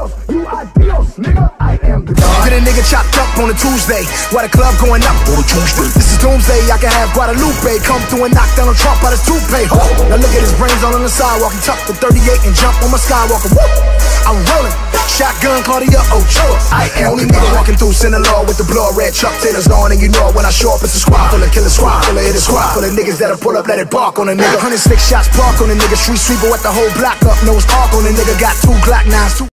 Dios, you are Dios, nigga, I am the God. Get a nigga chopped up on a Tuesday, while the club going up on a Tuesday. This is doomsday, I can have Guadalupe come through and knock down a Trump out his toupee. Now look at his brains all on the sidewalk, he tucked the 38 and jumped on my Skywalker. Woo! I'm rolling, shotgun, Claudia Ochoa. I am only nigga walking through Sinaloa with the blood red truck tailors on, and you know it when I show up, it's a squad full of killer squad, full of hit a squad, full of niggas that'll pull up, let it bark on a nigga. 106 shots bark on a nigga, street sweeper with the whole block up, nose arc on a nigga, got 2 Glock 9s, 2.